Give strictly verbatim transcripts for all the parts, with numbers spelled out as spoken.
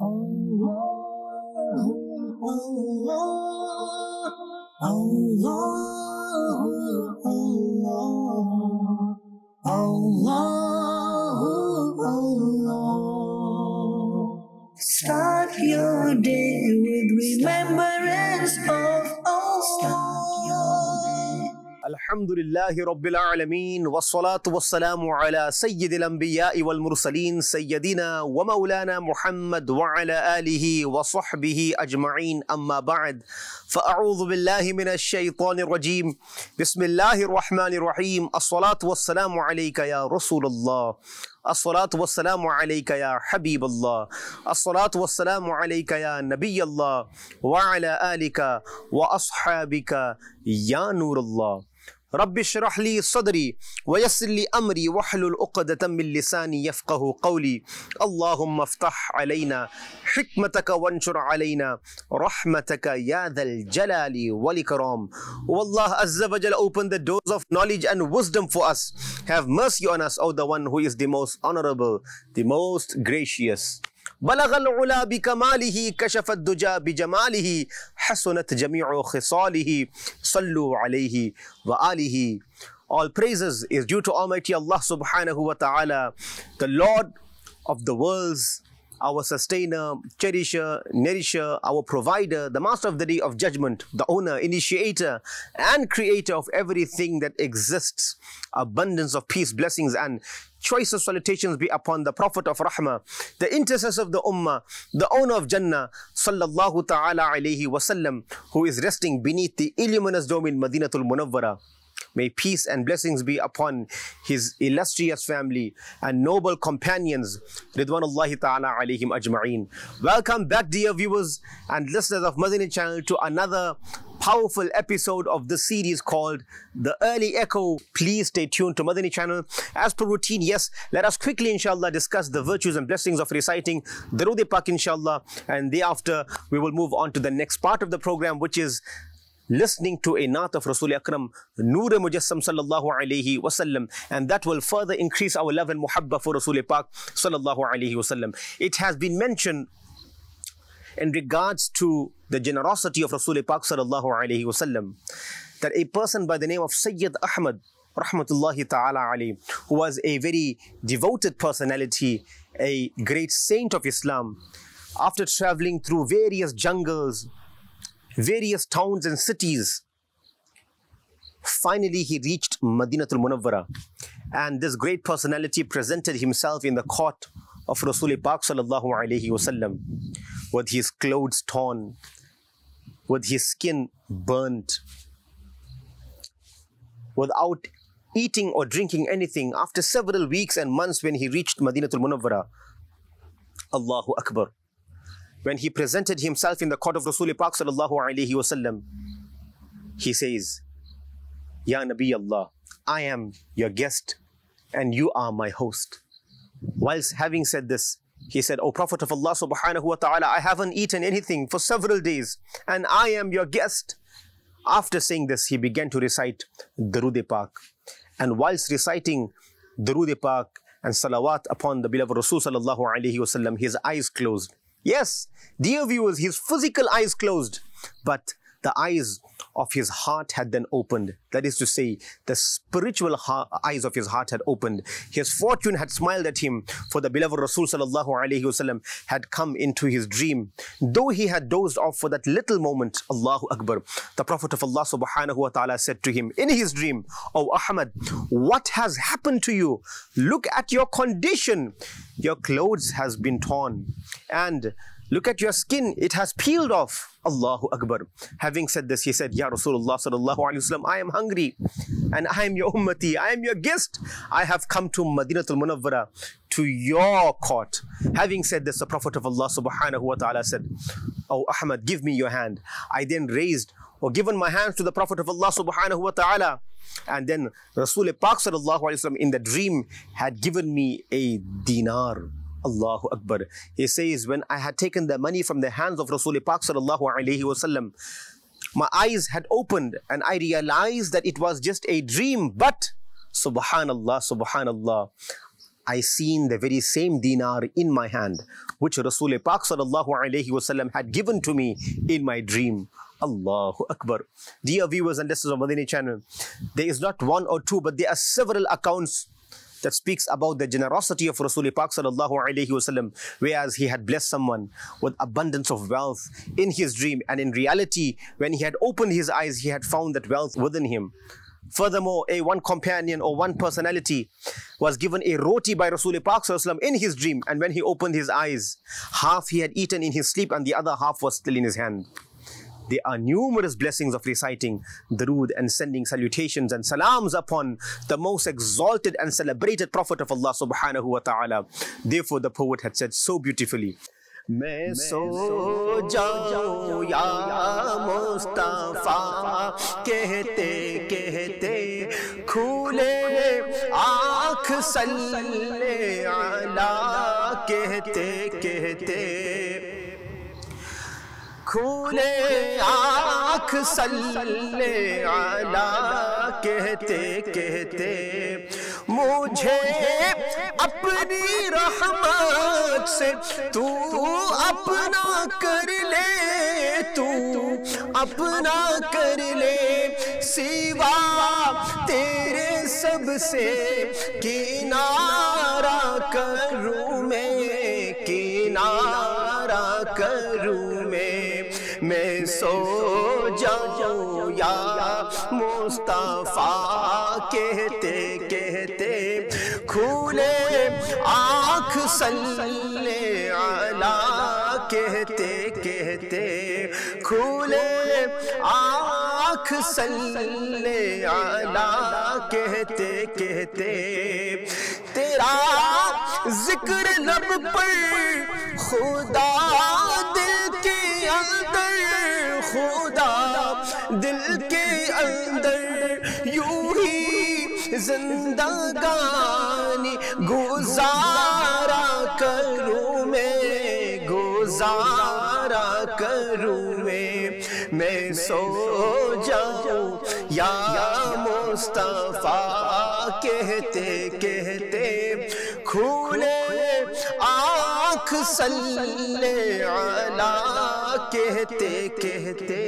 Start your day with remembrance of Allah. Alhamdulillahi Rabbil Alameen, wassalatu wassalamu ala Sayyidil Anbiya'i wal Mursaleen, Sayyidina wa Maulana Muhammad wa ala alihi wa sahbihi ajma'in, amma ba'd. Fa'a'udhu billahi minash shaytanir rajim. Bismillahir Rahmanir Rahim. Assalatu wassalamu alayka ya Rasulullah. الصلاة والسلام عليك يا حبيب الله الصلاة والسلام عليك يا نبي الله وعلى آلك وأصحابك يا نور الله رب اشرح لي صدري ويسر لي أمري واحلل عقدة من لساني يفقه قولي اللهم افتح علينا حكمتك وانشر علينا رحمتك يا ذا الجلال والإكرام والله عز وجل open the doors of knowledge and wisdom for us have mercy on us O the one who is the most honorable the most gracious بلغ العلا بكماله كشف الدجى بجماله حسنت جميع خصاله صلوا عليه وآله All praises is due to Almighty Allah subhanahu wa ta'ala the Lord of the worlds our sustainer, cherisher, nourisher, our provider, the master of the day of judgment, the owner, initiator, and creator of everything that exists. Abundance of peace, blessings, and choicest salutations be upon the Prophet of Rahmah, the intercessor of the Ummah, the owner of Jannah, sallallahu ta'ala alayhi wasallam, who is resting beneath the illuminous dome in Madinatul Munawwara. May peace and blessings be upon his illustrious family and noble companions. Ridwanullahi ta'ala alayhim ajma'een. Welcome back dear viewers and listeners of Madani Channel to another powerful episode of this series called The Early Echo. Please stay tuned to Madani Channel. As per routine, yes, let us quickly inshallah discuss the virtues and blessings of reciting Darood-e-Pak inshallah. And thereafter we will move on to the next part of the program, which is listening to a naat of Rasul Akram, Noor Mujassam sallallahu alayhi wasallam, and that will further increase our love and muhabba for Rasul Pak sallallahu alayhi wasallam. It has been mentioned in regards to the generosity of Rasul Pak sallallahu alayhi wasallam that a person by the name of Sayyid Ahmad rahmatullahi ta'ala alayhi, who was a very devoted personality, a great saint of Islam, after traveling through various jungles, various towns and cities, finally he reached Madinatul Munawwara, and this great personality presented himself in the court of Rasul Pak sallallahu alayhi wasallam with his clothes torn, with his skin burnt, without eating or drinking anything. After several weeks and months, when he reached Madinatul Munawwara, Allahu Akbar, when he presented himself in the court of Rasul Pak sallallahu alayhi wasallam, he says, Ya Nabi Allah, I am your guest and you are my host. Whilst having said this, he said, O Prophet of Allah subhanahu wa ta'ala, I haven't eaten anything for several days and I am your guest. After saying this, he began to recite Darood-e-Pak. And whilst reciting Darood-e-Pak and salawat upon the beloved Rasul sallallahu alayhi wasallam, his eyes closed. Yes, dear viewers, his physical eyes closed, but the eyes of his heart had then opened. That is to say, the spiritual heart, eyes of his heart had opened. His fortune had smiled at him, for the beloved Rasul sallallahu alayhi wasallam had come into his dream. Though he had dozed off for that little moment, Allahu Akbar, the Prophet of Allah subhanahu wa ta'ala said to him in his dream, O Ahmad, what has happened to you? Look at your condition. Your clothes has been torn and look at your skin, it has peeled off. Allahu Akbar. Having said this, he said, Ya Rasulullah sallallahu alayhi wasallam, I am hungry and I am your ummati, I am your guest. I have come to Madinatul Munawwara, to your court. Having said this, the Prophet of Allah subhanahu wa ta'ala said, O Ahmad, give me your hand. I then raised or given my hands to the Prophet of Allah subhanahu wa ta'ala. And then Rasul Pak sallallahu alayhi wasallam in the dream had given me a dinar. Allahu Akbar. He says, when I had taken the money from the hands of Rasul Pak sallallahu alayhi wasallam, my eyes had opened and I realized that it was just a dream. But subhanallah, subhanallah, I seen the very same dinar in my hand, which Rasul Pak sallallahu alayhi wasallam had given to me in my dream. Allahu Akbar. Dear viewers and listeners of Madani Channel, there is not one or two, but there are several accounts that speaks about the generosity of Rasul Pak sallallahu alayhi wasallam, whereas he had blessed someone with abundance of wealth in his dream, and in reality, when he had opened his eyes, he had found that wealth within him. Furthermore, a one companion or one personality was given a roti by Rasul Pak sallallahu alayhi wasallam in his dream, and when he opened his eyes, half he had eaten in his sleep and the other half was still in his hand. There are numerous blessings of reciting Darood and sending salutations and salams upon the most exalted and celebrated Prophet of Allah subhanahu wa ta'ala. Therefore, the poet had said so beautifully, Main so jaun ya Mustafa kehte kehte khule aankh salle ala kehte kehte khule aankh salle ala kehte kehte mujhe apni rahmat se tu apna kar le tu apna kar le siwa tere sab se kinara karu main kinara karu main main so jaun ya Mustafa kehte kehte khule aankh salle ala kehte kehte khule aankh salle ala kehte kehte tera zikr lab par khuda dil ke andar khuda dil ke andar यूं ही जिंदगानी गुजारा करूं मैं गुजारा करूं मैं मैं सो जाऊं या मुस्तफा कहते कहते खुले आँख सल्ले अला कहते कहते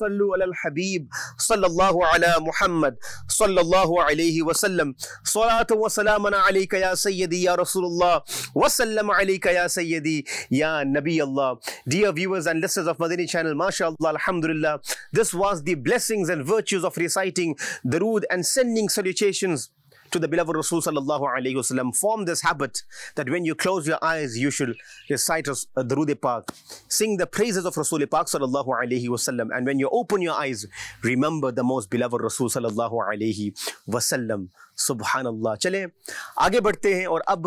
Sallu ala al-Habib, sallallahu ala Muhammad, sallallahu alayhi wa sallam. Salatu wa salamana alayka ya Sayyidi ya Rasulullah, wa sallam alayka ya Sayyidi ya Nabi Allah. Dear viewers and listeners of Madani Channel, mashallah, alhamdulillah, this was the blessings and virtues of reciting Darood and sending salutations to the beloved Rasul sallallahu alayhi wa sallam. Form this habit that when you close your eyes, you should recite Darood-e-Pak, sing the praises of Rasul Pak sallallahu alayhi wa sallam. And when you open your eyes, remember the most beloved Rasul sallallahu alayhi wa sallam. Subhanallah. Chale, aage badhte hain aur ab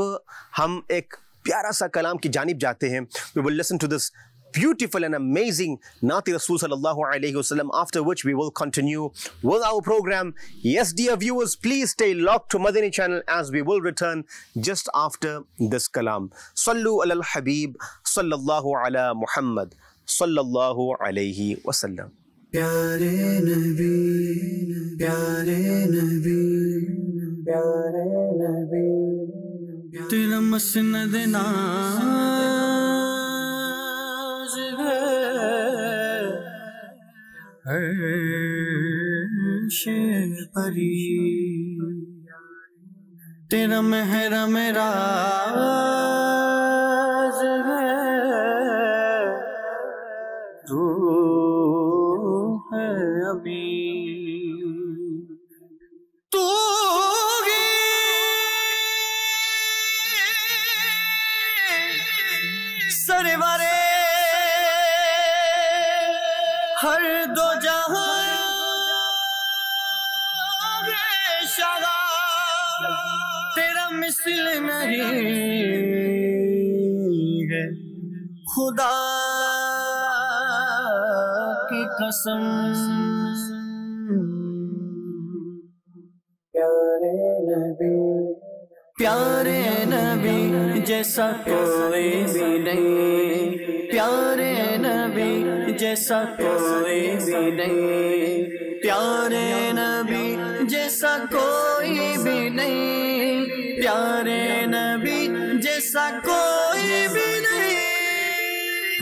hum ek pyara sa kalam ki janib jaate hain. We will listen to this beautiful and amazing Naat-e Rasul sallallahu alayhi wasallam, after which we will continue with our program. Yes, dear viewers, please stay locked to Madani Channel as we will return just after this kalam. Sallu ala al-Habib, sallallahu ala Muhammad, sallallahu alayhi wasallam. Pyare Nabi, Pyare Nabi, Pyare Nabi, Tera masnad na अर्श परी तेरा मेहरा मेरा राज है तू है अभी तू ही सरवारे हर दो जहां शादा तेरा मिसल नहीं है खुदा की कसम प्यारे नबी प्यारे नबी जैसा कोई भी नहीं प्यारे नबी जैसा कोई भी नहीं प्यारे नबी जैसा कोई भी नहीं प्यारे नबी जैसा कोई भी नहीं।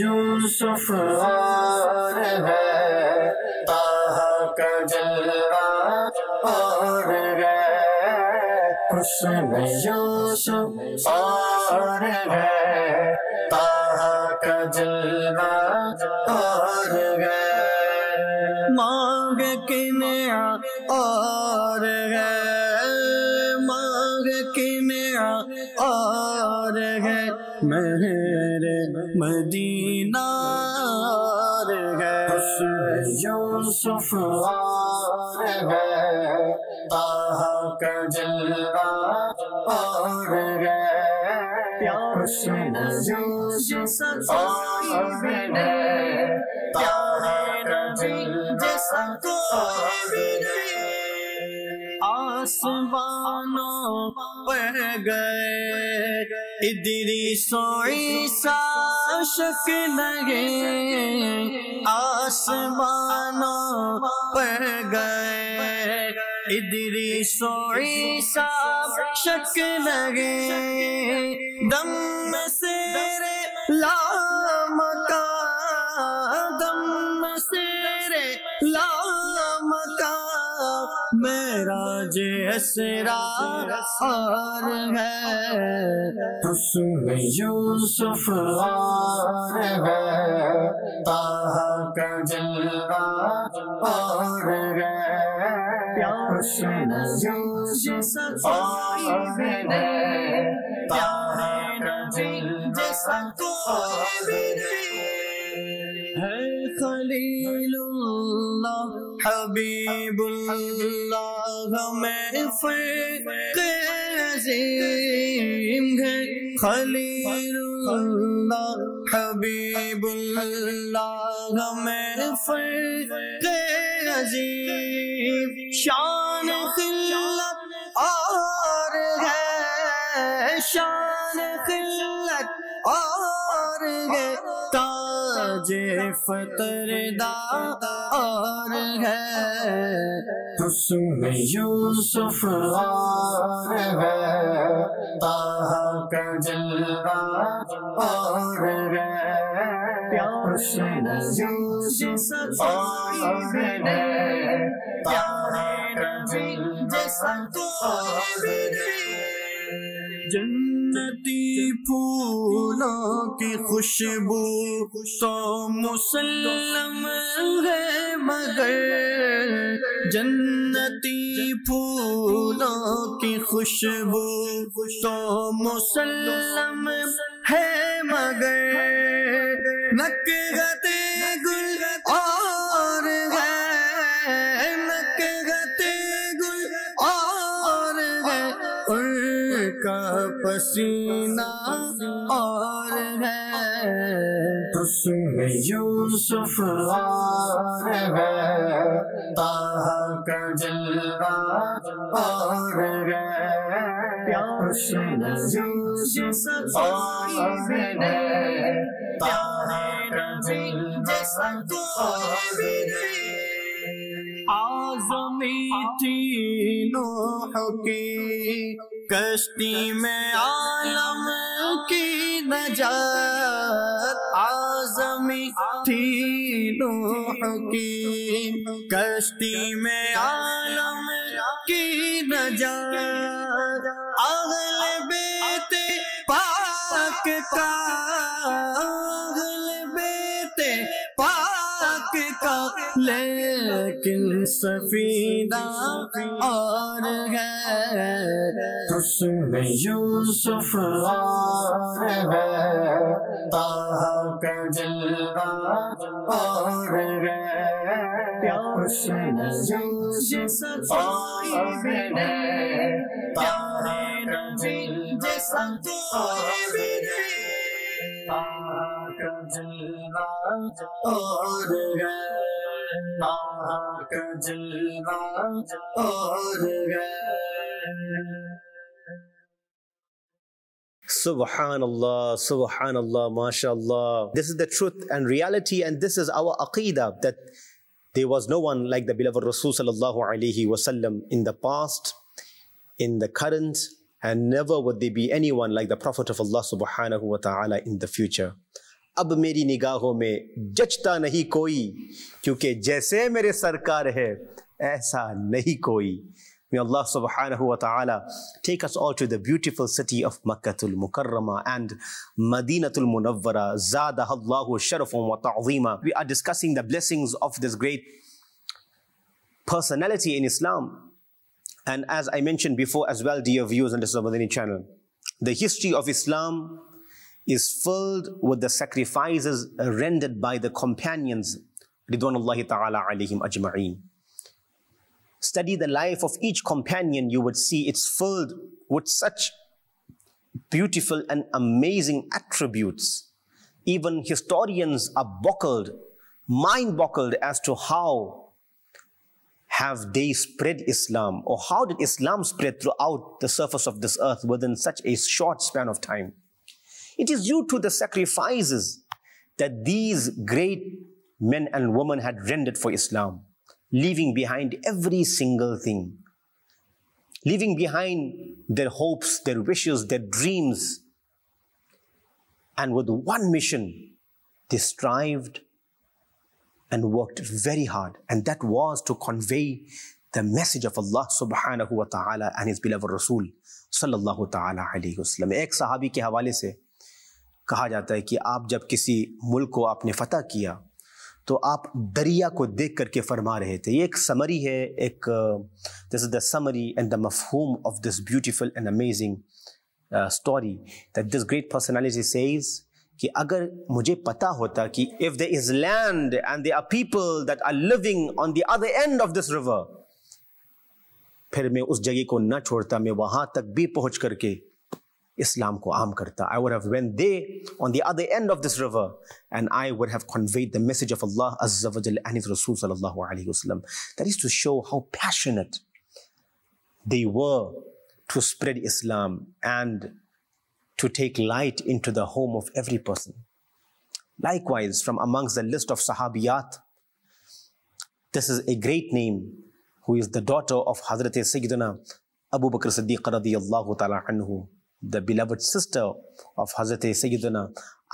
यूसुफ और है, ताहा का जलवा और है, यूसुफ और है, ताहा का जलवा और है, मांग की नया और है, मांग की नया और है, मेरे मदीना और है, यूसुफ और है, ताहा का जलवा और है, प्यार से यूसुफ और है, जैसा कोई भी नहीं। आसमानों पर गए इदरीसो ईसा शक्ल गए, आसमानों पर गए इदरीसो ईसा शक्ल गए, दम से लाम का मेराज असरा और है, हुस्न यूसुफ और है, ताहा का जलवा और है, हुस्न यूसुफ और है, ताहा का जलवा और है, खलीलुल्लाह हबीबुल्लाह में फर्क अज़ीम है, खलीलुल्लाह हबीबुल्लाह में फर्क अज़ीम, शान खिलत और है, शान खिलत और है, जे फतरदा और है, हुस्न यूसुफ और है, ताहा का जलवा और है, हुस्न यूसुफ और है, ताहा का जलवा और है। जन्नती फूलों की खुशबू तो मुसल्लम है मगर, जन्नती फूलों की खुशबू तो मुसल्लम है मगर, नक़्हते गुल और है, नक़्हते गुल और है, उनका पसीना और है, हुस्न यूसुफ और है, ताहा का जलवा और है, हुस्न यूसुफ और है, ताहा का जलवा और है। आज़मी थी नूह की कश्ती में आलम की नजात, आज़मी थी नूह की कश्ती में आलम की नजात, अहले बेते पाक का, अहले बेते पाक का, लेकिन सफीना और है, हुस्न यूसुफ और है, ताहा का जलवा और है, हुस्न यूसुफ और है, ताहा का जलवा और है, ताहा का जलवा और है, ताहा का जलवा और है। Subhanallah, Subhanallah, MashaAllah. This is the truth and reality, and this is our aqeedah, that there was no one like the beloved Rasul sallallahu alayhi wasallam in the past. in the current, and never would there be anyone like the Prophet of Allah subhanahu wa ta'ala in the future. Ab meri nigahon mein jachta nahi koi, kyunki jaise mere sarkar hai, aisa nahi koi. May Allah subhanahu wa ta'ala take us all to the beautiful city of Makkatul Mukarrama and Madinatul Munawwara. Zadahallahu sharafan wa ta'zeema. We are discussing the blessings of this great personality in Islam. And as I mentioned before as well, dear viewers on the Madani channel, the history of Islam is filled with the sacrifices rendered by the companions, Ridwanullahi ta'ala alayhim ajma'een. Study the life of each companion, you would see it's filled with such beautiful and amazing attributes. Even historians are boggled, mind-boggled as to how have they spread Islam, or how did Islam spread throughout the surface of this earth within such a short span of time. It is due to the sacrifices that these great men and women had rendered for Islam, leaving behind every single thing, leaving behind their hopes, their wishes, their dreams. And with one mission, they strived and worked very hard. And that was to convey the message of Allah subhanahu wa ta'ala and His beloved Rasul sallallahu ta'ala alayhi wa sallam. Ek sahabi ke hawale se कहा जाता है कि आप जब किसी मुल्क को आपने फतह किया तो आप दरिया को देख करके फरमा रहे थे. ये एक समरी है, एक this is the summary and the मफहूम of this beautiful and amazing story that this great personality says कि अगर मुझे पता होता कि if there is land and there are people that are living on the other end of this river, फिर मैं उस जगह को ना छोड़ता, मैं वहां तक भी पहुंच करके Islam ko aam karta. I would have went there on the other end of this river and I would have conveyed the message of Allah Azza wa Jal and His Rasul sallallahu alayhi wa sallam. That is to show how passionate they were to spread Islam and to take light into the home of every person. Likewise, from amongst the list of Sahabiyat, this is a great name who is the daughter of Hazrat Sayyiduna Abu Bakr Siddiqa radiyallahu ta'ala anhu, the beloved sister of Hazrat Sayyiduna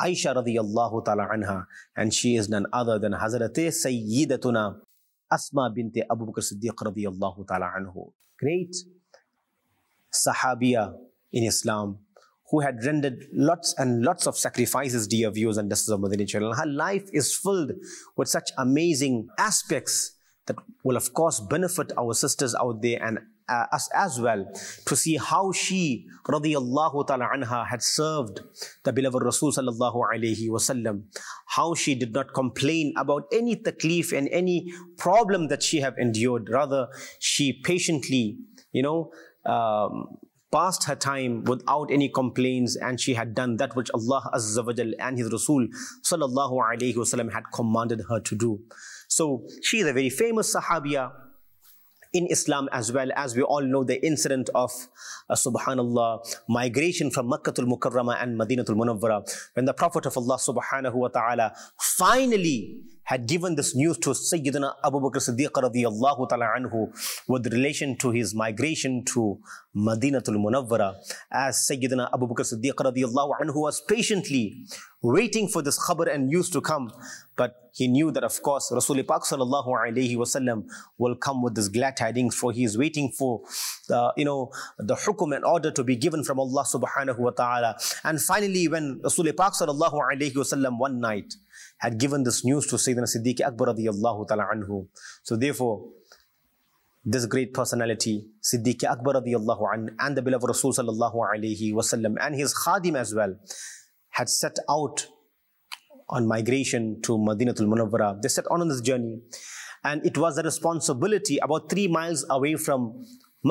Aisha radiyallahu ta'ala anha, and she is none other than Hazrat Sayyidatuna Asma bint Abu Bakr Siddiqa radiyallahu ta'ala anhu. Great Sahabiya in Islam who had rendered lots and lots of sacrifices, dear viewers, and this is the Madani channel. Her life is filled with such amazing aspects that will of course benefit our sisters out there and Uh, us as well, to see how she radiyallahu ta'ala anha had served the beloved Rasul sallallahu alayhi wa sallam, how she did not complain about any taklif and any problem that she have endured. Rather, she patiently, you know, um, passed her time without any complaints, and she had done that which Allah Azza wa Jal and His Rasul sallallahu alayhi wa sallam had commanded her to do. So she is a very famous Sahabiya in Islam as well. As we all know, the incident of uh, subhanallah, migration from Makkatul Mukarrama and Madinatul Munawwara, when the Prophet of Allah subhanahu wa ta'ala finally had given this news to Sayyidina Abu Bakr Siddiqa radiyallahu ta'ala anhu with relation to his migration to Madinatul Munawwara, as Sayyidina Abu Bakr Siddiqa radiyallahu anhu was patiently waiting for this khabar and news to come. But he knew that of course Rasul-e-Pak sallallahu alayhi wa sallam will come with this glad tidings, for he is waiting for the, you know, the hukum and order to be given from Allah subhanahu wa ta'ala. And finally, when Rasul-e-Pak sallallahu alayhi wa sallam one night had given this news to Sayyidina Siddiq Akbar radiyallahu ta'ala anhu. So therefore, this great personality, Siddiq Akbar radiyallahu anhu, and the beloved Rasul sallallahu alayhi wa sallam and his khadim as well, had set out on migration to Madinatul Munawwara. They set on on this journey, and it was a responsibility. About three miles away from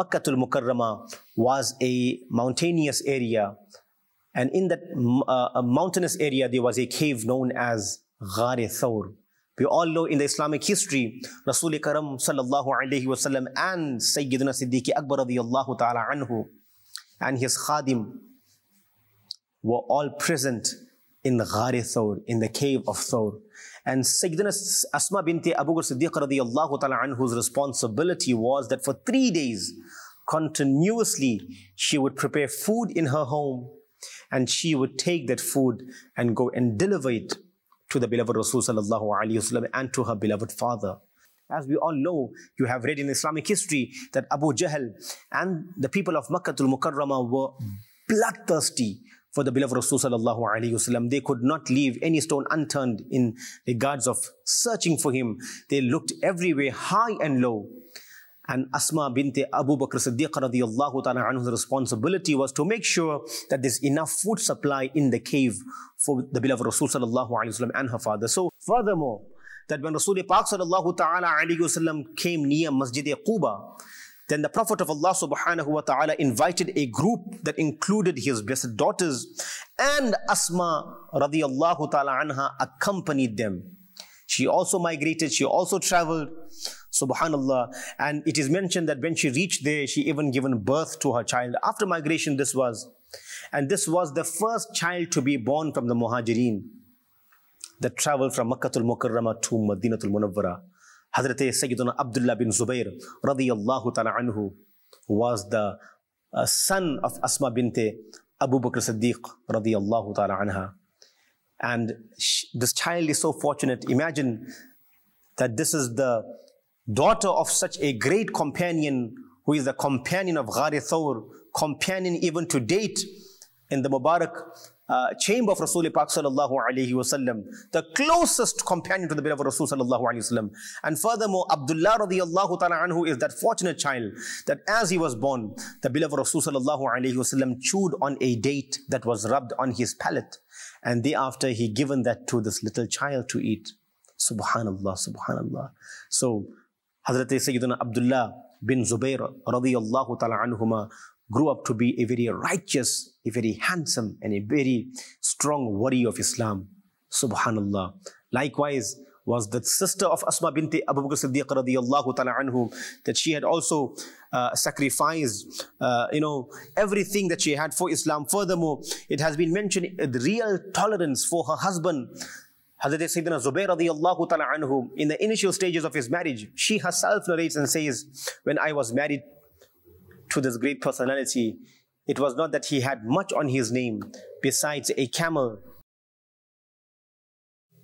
Makkatul Mukarrama was a mountainous area, and in that uh, mountainous area there was a cave known as Ghare Thawr. We all know in the Islamic history, Rasul Akram sallallahu alayhi wa sallam and Sayyidina Siddiq Akbar radiyallahu ta'ala anhu and his khadim were all present in Ghare Thawr, in the cave of Thawr. And Sayyidina Asma binti Abu Bakr Siddiqa radiyallahu ta'ala anhu's responsibility was that for three days Continuously, she would prepare food in her home, and she would take that food and go and deliver it to the beloved Rasul sallallahu alaihi wasallam and to her beloved father. As we all know, you have read in Islamic history that Abu Jahl and the people of Makkatul Mukarramah were bloodthirsty for the beloved Rasul sallallahu alaihi wasallam. They could not leave any stone unturned in regards of searching for him. They looked everywhere, high and low. And Asma bint Abu Bakr Siddiqa radiyallahu ta'ala anhu's responsibility was to make sure that there's enough food supply in the cave for the beloved Rasul sallallahu alaihi wasallam and her father. So furthermore, that when Rasul-e-Pak sallallahu ta'ala alaihi wasallam came near Masjid-e-Quba, then the Prophet of Allah subhanahu wa ta'ala invited a group that included his blessed daughters, and Asma radiyallahu ta'ala anha accompanied them. She also migrated, she also traveled, subhanallah. And it is mentioned that when she reached there, she even given birth to her child. After migration, this was. And this was the first child to be born from the Muhajireen that traveled from Makkatul Mukarramah to Madinatul Munawwara. Hazrat Sayyiduna Abdullah bin Zubair radiyallahu ta'ala anhu was the uh, son of Asma bint Abu Bakr Siddiq radiyallahu ta'ala anha. And she, this child is so fortunate. Imagine that this is the daughter of such a great companion, who is the companion of Ghare Thawr, companion even to date in the Mubarak uh, chamber of Rasul-e-Pak sallallahu alaihi wasallam, the closest companion to the beloved Rasul sallallahu alaihi wasallam. And furthermore, Abdullah radiyallahu ta'ala anhu is that fortunate child that as he was born, the beloved Rasul sallallahu alaihi wasallam chewed on a date that was rubbed on his palate, and thereafter he given that to this little child to eat. Subhanallah, subhanallah. So Hazrat Sayyiduna Abdullah bin Zubair radiyallahu ta'ala anhuma grew up to be a very righteous, a very handsome, and a very strong warrior of Islam. Subhanallah. Likewise was the sister of Asma bint Abu Bakr Siddiq radiyallahu ta'ala anhu, that she had also uh, sacrificed, uh, you know, everything that she had for Islam. Furthermore, it has been mentioned uh, the real tolerance for her husband, Hazrat Sayyidina Zubayr radiyallahu ta'ala anhu, in the initial stages of his marriage. She herself narrates and says, when I was married to this great personality, it was not that he had much on his name besides a camel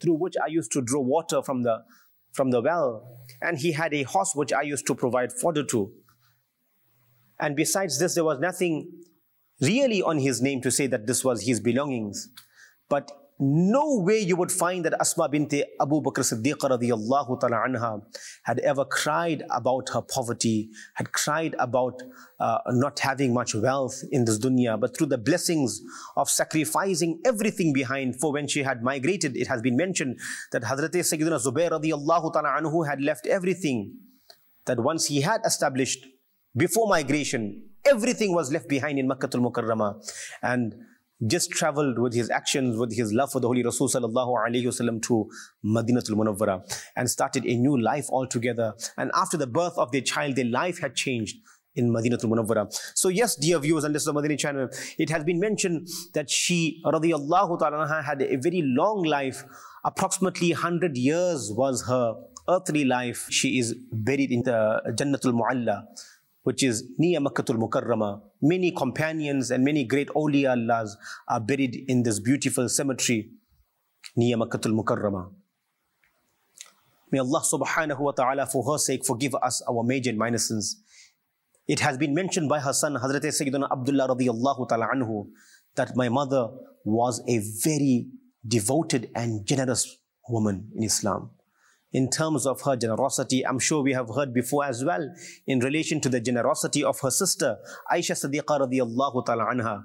through which I used to draw water from the, from the well, and he had a horse which I used to provide fodder to. And besides this, there was nothing really on his name to say that this was his belongings. But no way you would find that Asma bint Abu Bakr Siddiqa radiyallahu ta'ala anha had ever cried about her poverty, had cried about uh, not having much wealth in this dunya, but through the blessings of sacrificing everything behind. For when she had migrated, it has been mentioned that Hazrat Sayyiduna Zubayr radiyallahu ta'ala anhu had left everything that once he had established before migration. Everything was left behind in Makkatul Mukarramah, and just travelled with his actions, with his love for the Holy Rasul sallallahu alaihi wasallam to Madinatul Munawwara, and started a new life altogether. And after the birth of their child, their life had changed in Madinatul Munawwara. So yes, dear viewers and listeners of Madani Channel, it has been mentioned that she radiyallahu ta'ala had a very long life. Approximately one hundred years was her earthly life. She is buried in the Jannatul Mu'alla, which is near Makkatul Mukarramah. Many companions and many great awliya Allahs are buried in this beautiful cemetery near Makkatul Mukarramah. May Allah subhanahu wa ta'ala for her sake forgive us our major and minor sins. It has been mentioned by her son Hazrat Sayyiduna Abdullah radiyallahu ta'ala anhu that my mother was a very devoted and generous woman in Islam. In terms of her generosity, I'm sure we have heard before as well in relation to the generosity of her sister Aisha Siddiqa radiyallahu ta'ala anha.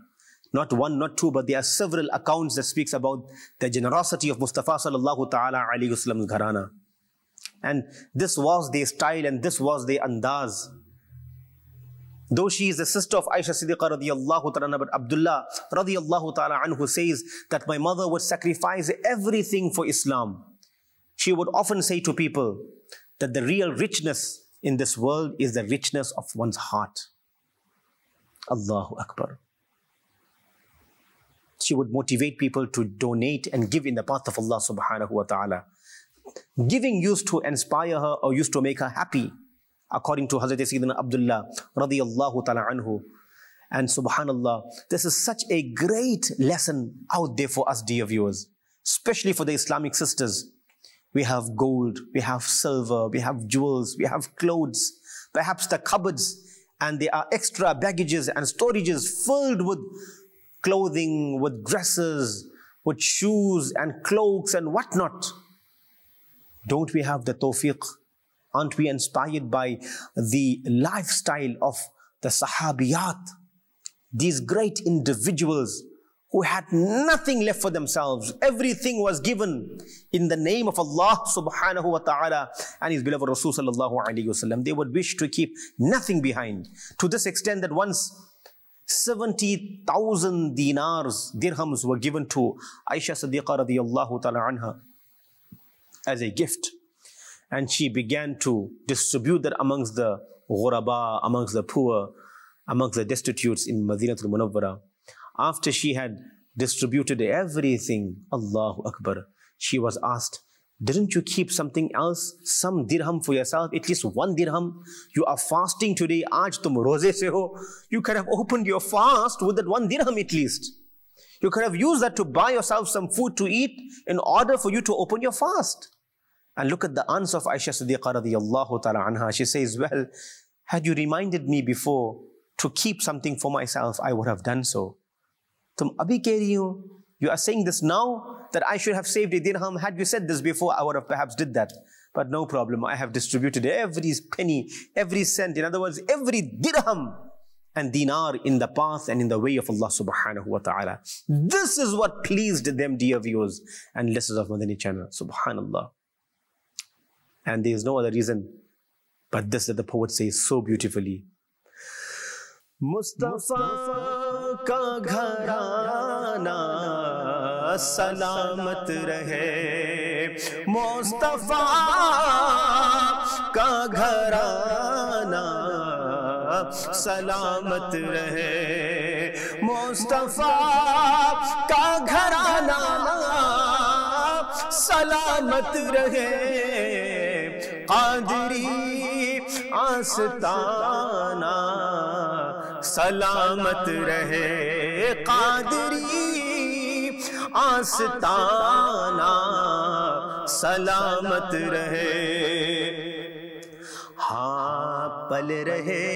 Not one, not two, but there are several accounts that speaks about the generosity of Mustafa sallallahu ta'ala alayhi wasallam's gharana. And this was their style and this was their andaz. Though she is the sister of Aisha Siddiqa radiyallahu ta'ala, but Abdullah radiyallahu ta'ala anhu says that my mother would sacrifice everything for Islam. She would often say to people that the real richness in this world is the richness of one's heart. Allahu Akbar. She would motivate people to donate and give in the path of Allah subhanahu wa ta'ala. Giving used to inspire her or used to make her happy. according to Hazrat Sayyiduna Abdullah radiyallahu ta'ala anhu. And subhanallah, this is such a great lesson out there for us, dear viewers, especially for the Islamic sisters. We have gold, we have silver, we have jewels, we have clothes, perhaps the cupboards, and there are extra baggages and storages filled with clothing, with dresses, with shoes and cloaks and whatnot. Don't we have the tawfiq? Aren't we inspired by the lifestyle of the Sahabiyat? These great individuals who had nothing left for themselves. Everything was given in the name of Allah subhanahu wa ta'ala and His beloved Rasul sallallahu alayhi wa sallam. They would wish to keep nothing behind. To this extent that once seventy thousand dinars, dirhams were given to Aisha Siddiqa radiyallahu ta'ala anha as a gift. And she began to distribute that amongst the ghuraba, amongst the poor, amongst the destitutes in Madinatul Munawwara. After she had distributed everything, Allahu Akbar, she was asked, didn't you keep something else, some dirham for yourself, at least one dirham? You are fasting today, aaj tum roze se ho. You could have opened your fast with that one dirham at least. You could have used that to buy yourself some food to eat in order for you to open your fast. And look at the answer of Aisha Siddiqa radiyallahu ta'ala anha. She says, well, had you reminded me before to keep something for myself, I would have done so. Tum abhi keh rahi ho. You are saying this now that I should have saved a dirham. Had you said this before, I would have perhaps did that. But no problem. I have distributed every penny, every cent. In other words, every dirham and dinar in the path and in the way of Allah subhanahu wa ta'ala. This is what pleased them, dear viewers and listeners of Madani Channel. Subhanallah. And there is no other reason but this that the poet says so beautifully. Mustafa ka gharana salamat rahe, Mustafa ka gharana salamat rahe, Mustafa ka gharana salamat rahe. Qadri آستانہ سلامت رہے, قادری آستانہ سلامت رہے. ہاں پل رہے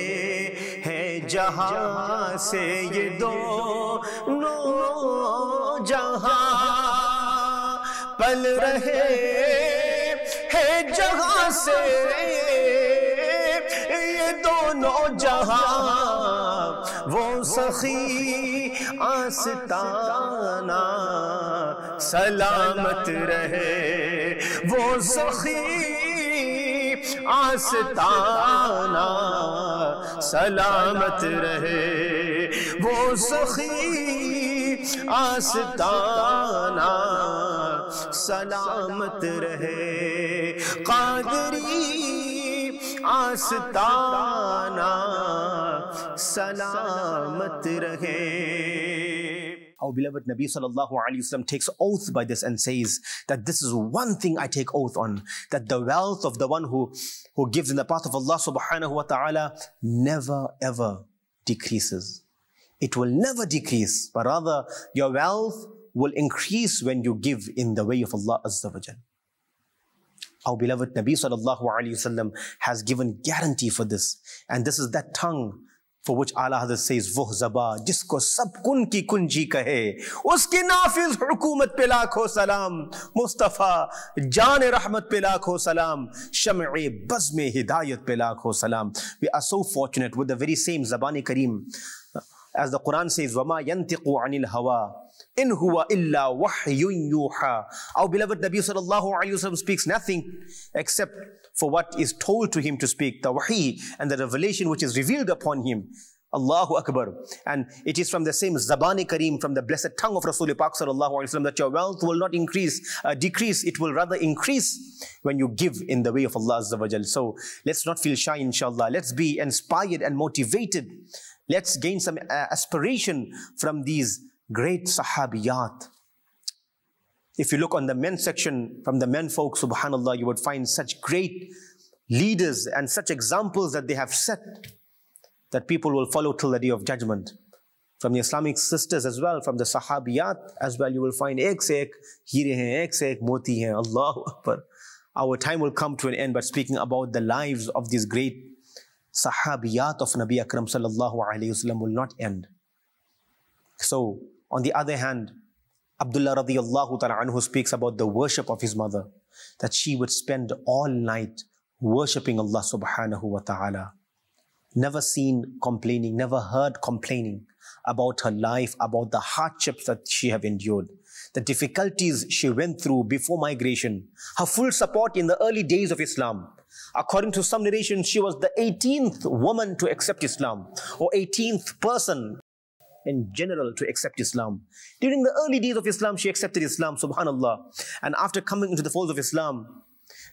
ہیں جہاں سے یہ دونوں جہاں, پل رہے جہاں سے یہ دونوں جہاں, وہ سخی آستانہ سلامت رہے, وہ سخی آستانہ سلامت رہے, وہ سخی آستانہ سلامت رہے. قادری آستانہ سلامت رہے. Our beloved Nabi sallallahu alayhi wa sallam takes oath by this and says that this is one thing I take oath on, that the wealth of the one who, who gives in the path of Allah subhanahu wa ta'ala never ever decreases. It will never decrease, but rather your wealth will increase when you give in the way of Allah azza wa jal. Our beloved Nabi sallallahu alayhi wa sallam has given guarantee for this. And this is that tongue for which Allah Hazrat says, Voh zaba, jisko sab kun ki kunji kahe, uski nafiz hukumat pe lakho salam, Mustafa, jaan rahmat pe lakho salam, sham-e bazme hidayat pe lakho salam. We are so fortunate with the very same Zabani Kareem. As the Quran says, وَمَا يَنْتِقُ عَنِ الْهَوَىٰ إِنْ هُوَ إِلَّا وَحْيٌ يُوحَىٰ. Our beloved Nabi sallallahu alayhi wa sallam speaks nothing except for what is told to him to speak, the wahi and the revelation which is revealed upon him. Allahu Akbar. And it is from the same Zabani Kareem, from the blessed tongue of Rasul Pak sallallahu alayhi wa sallam, that your wealth will not increase, uh, decrease, it will rather increase when you give in the way of Allah azza wa jal. So let's not feel shy inshallah. Let's be inspired and motivated. Let's gain some uh, aspiration from these great Sahabiyat. If you look on the men section, from the men folk, subhanallah, you would find such great leaders and such examples that they have set, that people will follow till the Day of Judgment. From the Islamic sisters as well, from the Sahabiyat as well, you will find ek se ek heere hain, ek se ek moti hain. Allahu Akbar. Our time will come to an end, but speaking about the lives of these great Sahabiyat of Nabi Akram sallallahu alayhi wasallam will not end. So, on the other hand, Abdullah radiyallahu ta'ala anhu speaks about the worship of his mother, that she would spend all night worshipping Allah subhanahu wa ta'ala. Never seen complaining, never heard complaining about her life, about the hardships that she have endured, the difficulties she went through before migration, her full support in the early days of Islam. According to some narrations, she was the eighteenth woman to accept Islam, or eighteenth person in general to accept Islam. During the early days of Islam, she accepted Islam, subhanallah. And after coming into the folds of Islam,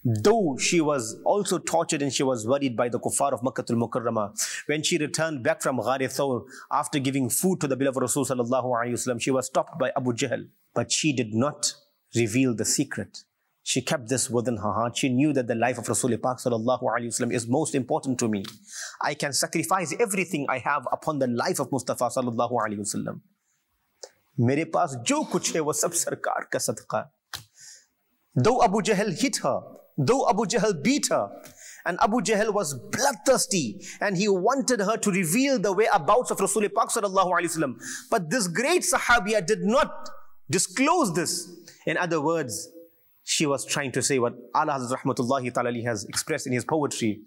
though she was also tortured and she was worried by the kuffar of Makkatul Mukarramah, when she returned back from Ghare Thawr after giving food to the beloved Rasul sallallahu alayhi wasallam, she was stopped by Abu Jahl. But she did not reveal the secret. She kept this within her heart. She knew that the life of Rasul Pak sallallahu alayhi wasallam is most important to me. I can sacrifice everything I have upon the life of Mustafa sallallahu alayhi wasallam. Mere paas jo kuch hai wo sab sarkar ka sadqa. Though Abu Jahl hit her, though Abu Jahl beat her, and Abu Jahl was bloodthirsty, and he wanted her to reveal the whereabouts of Rasul Pak sallallahu alayhi wasallam. But this great Sahabiya did not disclose this. In other words, she was trying to say what Allah Hazrat Rahmatullahi Ta'ala has expressed in his poetry.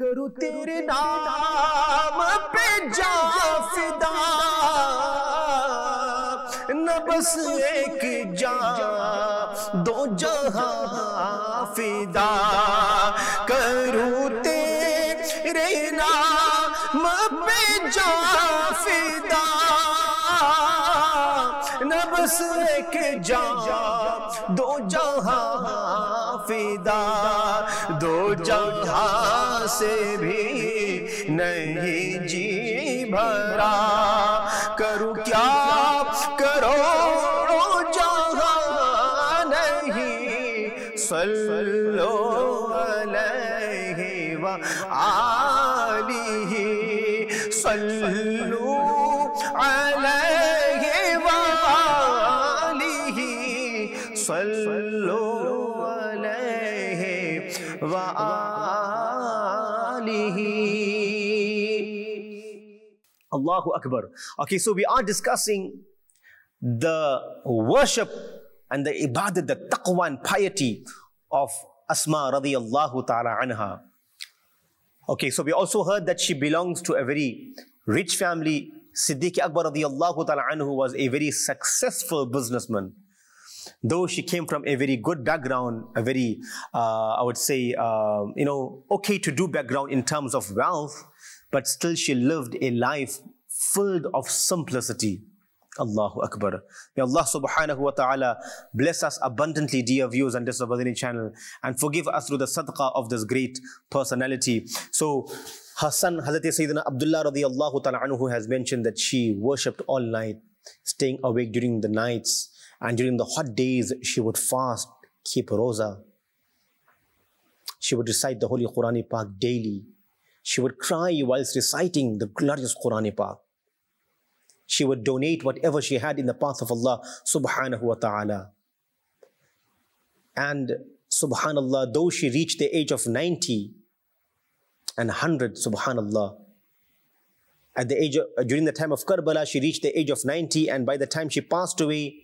Karu tere naam pe jaan fida, na bas ek jaan do jahan fida. Karu tere naam pe jaan fida, na bas ek jaan do jahan fida, do jahan se bhi nahi ji bhara. Karu kya karodo jahan nahi, sallu alayhi wa alihi, sallu alayhi sallu alayhi wa alihi. Allahu Akbar. Okay, so we are discussing the worship and the ibadat, the taqwa and piety of Asma radiyallahu ta'ala anha. Okay, so we also heard that she belongs to a very rich family. Siddiq Akbar radiyallahu ta'ala anhu was a very successful businessman. Though she came from a very good background, a very, uh, I would say, uh, you know, okay to do background in terms of wealth, but still she lived a life filled of simplicity. Allahu Akbar. May Allah subhanahu wa ta'ala bless us abundantly, dear viewers and this Madani channel, and forgive us through the sadaqah of this great personality. So, her son, Hazrat Sayyidina Abdullah radiyallahu ta'ala anhu has mentioned that she worshipped all night, staying awake during the nights. And during the hot days, she would fast, keep roza. She would recite the Holy Qur'an Pak daily. She would cry whilst reciting the glorious Qur'an Pak. She would donate whatever she had in the path of Allah subhanahu wa ta'ala. And subhanallah, though she reached the age of ninety and one hundred, subhanallah, at the age of, during the time of Karbala, she reached the age of ninety, and by the time she passed away,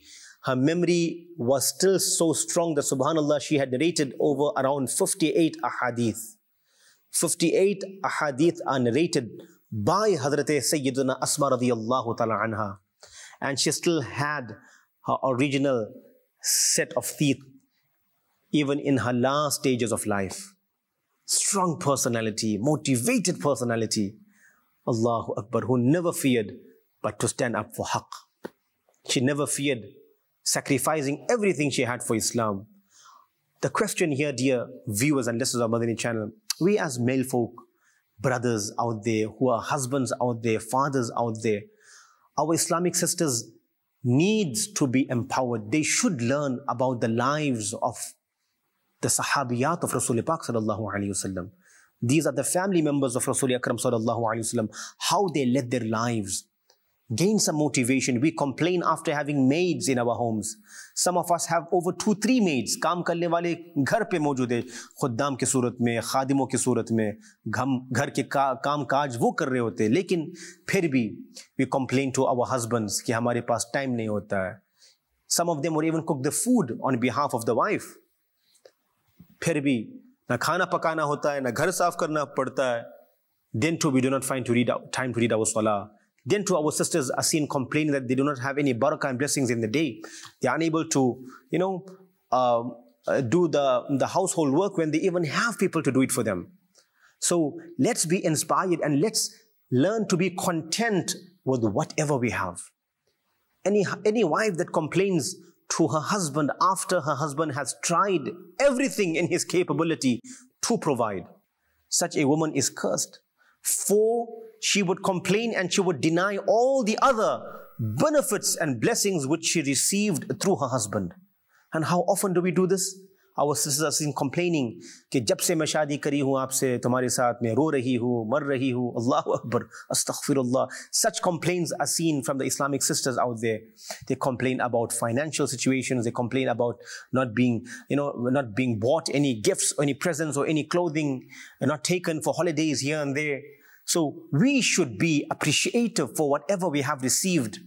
her memory was still so strong that subhanallah, she had narrated over around fifty-eight ahadith. fifty-eight ahadith are narrated by Hazrat Sayyiduna Asma radiyallahu ta'ala anha. And she still had her original set of teeth, even in her last stages of life. Strong personality, motivated personality. Allahu Akbar, who never feared but to stand up for haqq. She never feared sacrificing everything she had for Islam. The question here, dear viewers and listeners of Madani channel, we as male folk, brothers out there, who are husbands out there, fathers out there, our Islamic sisters needs to be empowered. They should learn about the lives of the Sahabiyat of Rasul Pak sallallahu alayhi wasallam. These are the family members of Rasul Akram sallallahu alayhi wasallam. How they led their lives. Gain some motivation. We complain after having maids in our homes. Some of us have over two, three maids. Kaam karne wale ghar pe maujood hai. Khuddam ke surat mein, khadimon ke surat mein, ghar ke kaam kaaj wo kar rahe hote. Lekin phir bhi we complain to our husbands ki hamare paas time nahi hota hai. Some of them would even cook the food on behalf of the wife. Phir bhi na khana pakana hota hai, na ghar saaf karna padta hai. Then too we do not find to read time to read our salah. Then to our sisters are seen complaining that they do not have any barakah and blessings in the day. They are unable to, you know, uh, uh, do the, the household work when they even have people to do it for them. So let's be inspired and let's learn to be content with whatever we have. Any, any wife that complains to her husband after her husband has tried everything in his capability to provide, such a woman is cursed. For she would complain and she would deny all the other benefits and blessings which she received through her husband. And how often do we do this? Our sisters are seen complaining, ki jab se main shaadi kari hu aap se, tumhare saath mein ro rahi hu, mar rahi hu, Allahu Akbar, Astaghfirullah. Such complaints are seen from the Islamic sisters out there. They complain about financial situations. They complain about not being, you know, not being bought any gifts, or any presents, or any clothing, and not taken for holidays here and there. So we should be appreciative for whatever we have received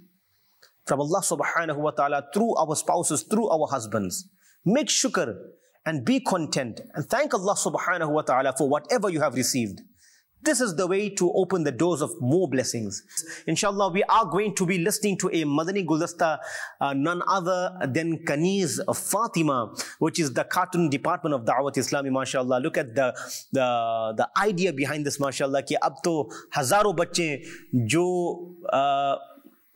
from Allah subhanahu wa ta'ala through our spouses, through our husbands. Make shukr and be content and thank Allah subhanahu wa ta'ala for whatever you have received. This is the way to open the doors of more blessings. Inshallah, we are going to be listening to a Madani Gulasta, uh, none other than Kaniz Fatima, which is the cartoon department of Dawat Islami, mashallah. Look at the, the, the idea behind this, mashallah, ki ab to hazaro bacche jo, uh,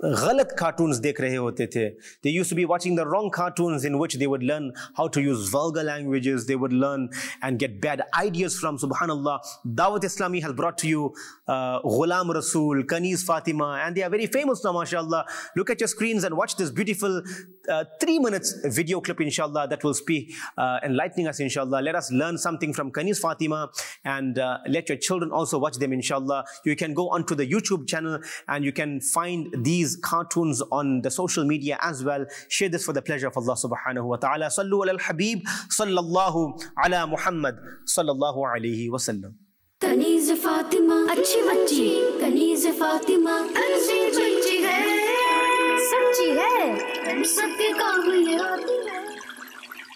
galat cartoons dekh rahe hote the. They used to be watching the wrong cartoons in which they would learn how to use vulgar languages. They would learn and get bad ideas from, subhanallah. Dawat Islami has brought to you uh, Ghulam Rasool, Kaniz Fatima, and they are very famous now, mashallah. Look at your screens and watch this beautiful uh, three minutes video clip, inshallah, that will be uh, enlightening us, inshallah. Let us learn something from Kaniz Fatima and uh, let your children also watch them, inshallah. You can go onto the YouTube channel and you can find these cartoons on the social media as well. Share this for the pleasure of Allah subhanahu wa ta'ala. Sallu ala al-habib sallallahu ala Muhammad sallallahu alayhi wa sallam. Kaniz Fatima achhi bachchi, Kaniz Fatima achhi bachchi hai, sachi hai, hum sabke kaam mein aati hai.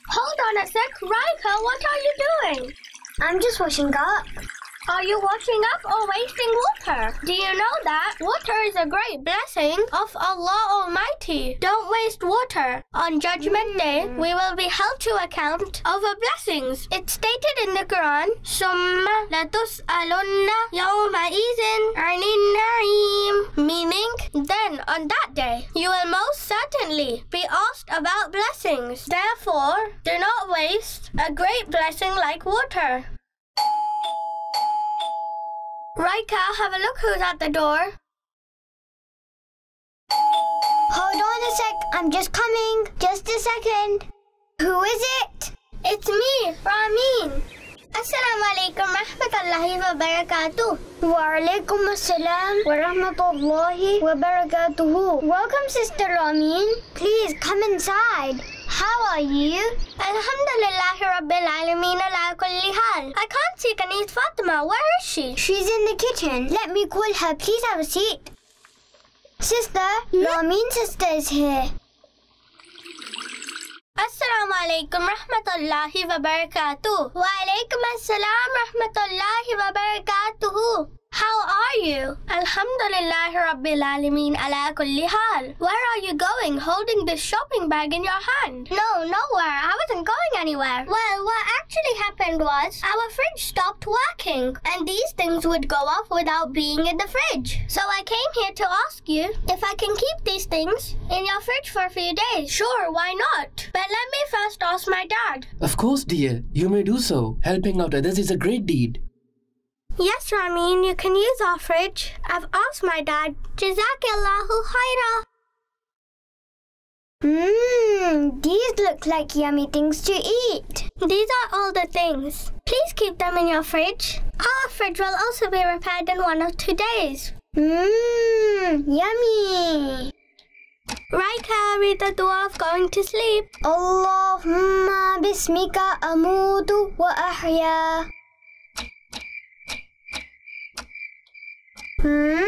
Hold on a sec, Raika, what are you doing? I'm just washing up. Are you washing up or wasting water? Do you know that water is a great blessing of Allah Almighty? Don't waste water. On Judgment Day, we will be held to account of our blessings. It's stated in the Quran, Summa latus'alunna yawma izin anin na'im, meaning, then on that day, you will most certainly be asked about blessings. Therefore, do not waste a great blessing like water. Raika, have a look who's at the door. Hold on a sec, I'm just coming. Just a second. Who is it? It's me, Ramin. Assalamu alaikum rahmatullahi wa barakatuh. Wa alaikum assalam wa rahmatullahi wa barakatuh. Welcome, Sister Ramin. Please come inside. How are you? Alhamdulillahi Rabbil Alameen ala kulli hal. I can't see Kaniz Fatima. Where is she? She's in the kitchen. Let me call her. Please have a seat. Sister, Ramin sister is here. Assalamu alaikum rahmatullahi wa barakatuh. Wa alaikum assalam rahmatullahi wa barakatuh. How are you? Alhamdulillahi Rabbil Alameen ala kulli hal. Where are you going holding this shopping bag in your hand? No, nowhere. I wasn't going anywhere. Well, what actually happened was our fridge stopped working and these things would go off without being in the fridge. So I came here to ask you if I can keep these things in your fridge for a few days. Sure, why not? But let me first ask my dad. Of course, dear. You may do so. Helping out others is a great deed. Yes, Ramin, you can use our fridge. I've asked my dad. Jazakallahu khaira. Mmm, these look like yummy things to eat. These are all the things. Please keep them in your fridge. Our fridge will also be repaired in one or two days. Mmm, yummy. Right, read the dua of going to sleep. Allahumma bismika amutu wa ahya. Hmm?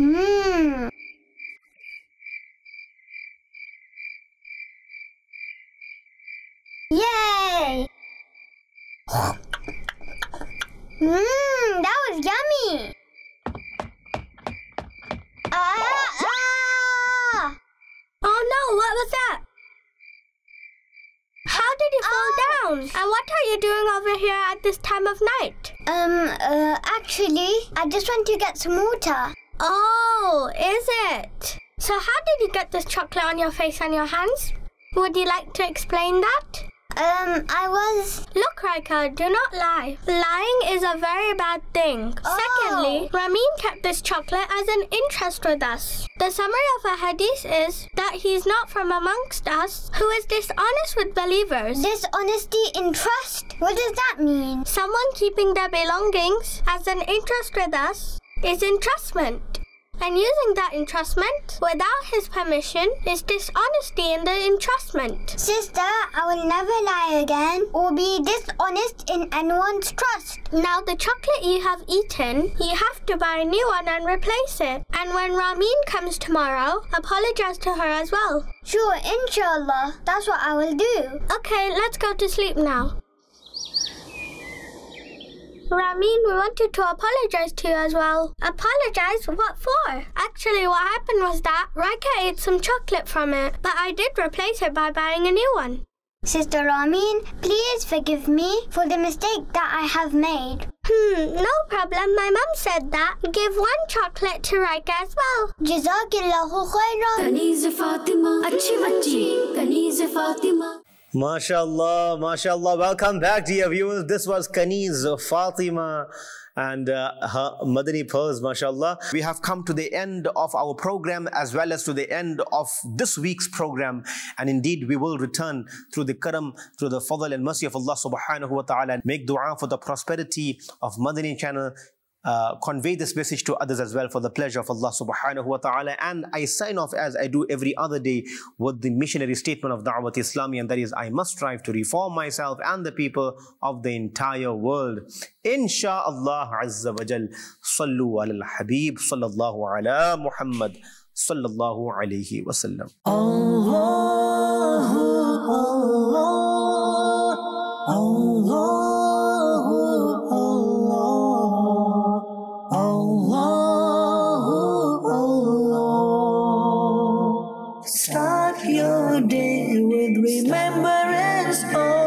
Mmm. Yay! Mmm, that was yummy! Ah, ah! Oh no, what was that? How did you fall ah. down? And what are you doing over here at this time of night? Um, uh, actually, I just went to get some water. Oh, is it? So how did you get this chocolate on your face and your hands? Would you like to explain that? Um, I was... Look, Raika, do not lie. Lying is a very bad thing. Oh. Secondly, Ramin kept this chocolate as an interest with us. The summary of a hadith is that he is not from amongst us who is dishonest with believers. Dishonesty in trust? What does that mean? Someone keeping their belongings as an interest with us is entrustment. And using that entrustment without his permission is dishonesty in the entrustment. Sister, I will never lie again or be dishonest in anyone's trust. Now the chocolate you have eaten, you have to buy a new one and replace it. And when Ramin comes tomorrow, apologize to her as well. Sure, inshallah. That's what I will do. Okay, let's go to sleep now. Ramin, we wanted to apologize to you as well. Apologize? What for? Actually, what happened was that Raika ate some chocolate from it, but I did replace it by buying a new one. Sister Ramin, please forgive me for the mistake that I have made. Hmm, no problem. My mum said that. Give one chocolate to Raika as well. Jazakillahu khairan. Kaniz Fatima. Achhi bachchi. Kaniz Fatima. MashaAllah, MashaAllah. Welcome back, dear viewers. This was Kaniz Fatima and uh, her Madani pearls, MashaAllah. We have come to the end of our program as well as to the end of this week's program. And indeed, we will return through the karam, through the fadl and mercy of Allah subhanahu wa ta'ala. Make dua for the prosperity of Madani Channel. Uh, convey this message to others as well for the pleasure of Allah subhanahu wa ta'ala. And I sign off as I do every other day with the missionary statement of Dawat Islami, and that is, I must strive to reform myself and the people of the entire world. Insha'Allah azza wa jal. Sallu ala al-habib sallallahu ala Muhammad sallallahu alayhi wa sallam. Allahu Allah, Allah. Start your day with remembrance. Oh.